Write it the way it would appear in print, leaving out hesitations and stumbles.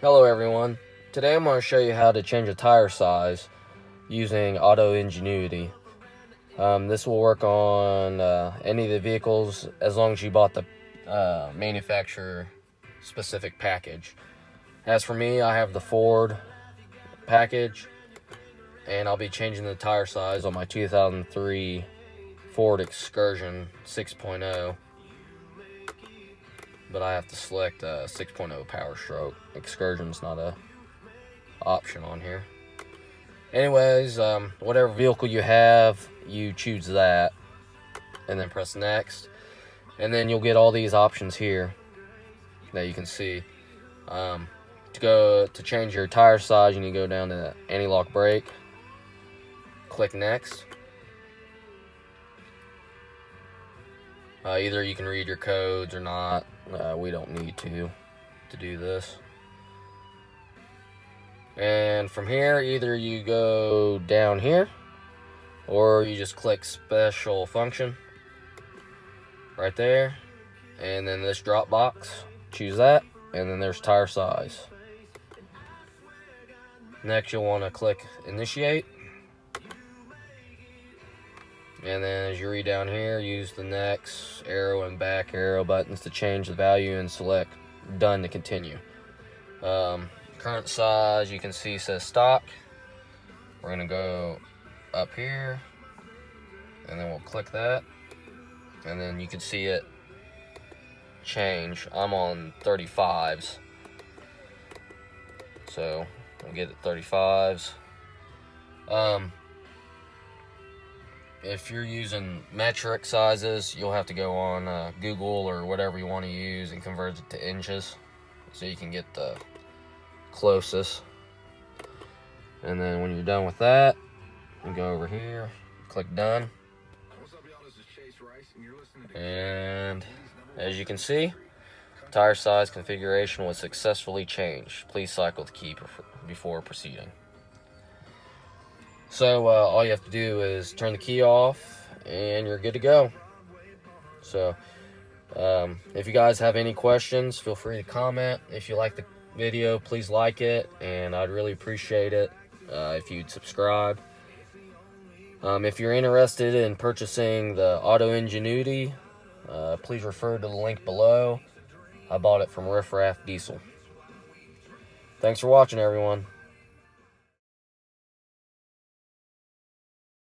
Hello everyone, today I'm going to show you how to change a tire size using AutoEnginuity. This will work on any of the vehicles as long as you bought the manufacturer specific package. As for me, I have the Ford package and I'll be changing the tire size on my 2003 Ford Excursion 6.0. But I have to select 6.0 Powerstroke. Excursion's not a option on here. Anyways, whatever vehicle you have, you choose that. And then press next. And then you'll get all these options here that you can see. To change your tire size, you need to go down to anti-lock brake. Click next. Either you can read your codes or not. We don't need to do this. And from here, either you go down here or you just click special function right there, and then this drop box, choose that, and then there's tire size. Next you'll want to click initiate, and then as you read down here, use the next arrow and back arrow buttons to change the value and select done to continue. Current size, you can see, says stock. We're gonna go up here and then we'll click that, and then you can see it change. I'm on 35s, so we'll get it 35s. If you're using metric sizes, you'll have to go on Google or whatever you want to use and convert it to inches so you can get the closest. And then when you're done with that, you go over here, click done. And as you can see, tire size configuration was successfully changed. Please cycle the key before proceeding. So all you have to do is turn the key off and you're good to go. So if you guys have any questions, feel free to comment. If you like the video, please like it, and I'd really appreciate it if you'd subscribe. If you're interested in purchasing the AutoEnginuity, please refer to the link below. I bought it from Riff Raff Diesel. Thanks for watching, everyone.